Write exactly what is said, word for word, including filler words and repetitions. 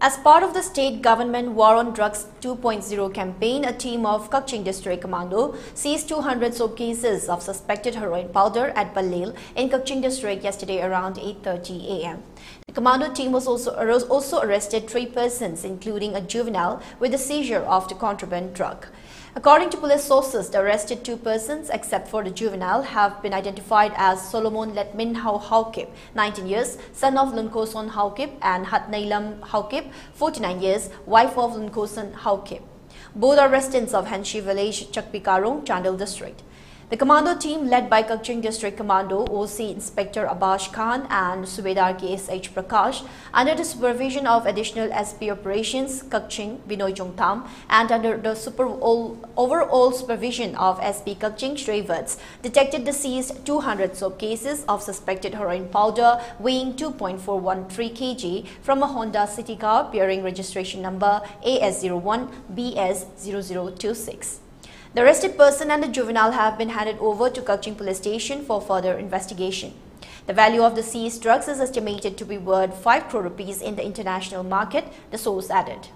As part of the state government War on Drugs two point oh campaign, a team of Kakching District Commando seized two hundred soap cases of suspected heroin powder at Balil in Kakching District yesterday around eight thirty a m The commando team was also, also arrested three persons, including a juvenile, with the seizure of the contraband drug. According to police sources, the arrested two persons, except for the juvenile, have been identified as Solomon Letminhau Haukip, nineteen years, son of Lunkoson Haukip, and Hatnailam Haukip, forty-nine years, wife of Lunkoson Haukip. Both are residents of Hanshi village, Chakpikarung, Chandal district. The commando team led by Kakching District Commando O C Inspector Abash Khan and Subedar K S H Prakash, under the supervision of Additional S P Operations Kakching Vinoy Chongtam, and under the super overall supervision of S P Kakching Shreverts, detected the seized two hundred soap cases of suspected heroin powder weighing two point four one three kilograms from a Honda City car bearing registration number A S zero one B S zero zero two six. The arrested person and the juvenile have been handed over to Kakching Police Station for further investigation. The value of the seized drugs is estimated to be worth five crore rupees in the international market, the source added.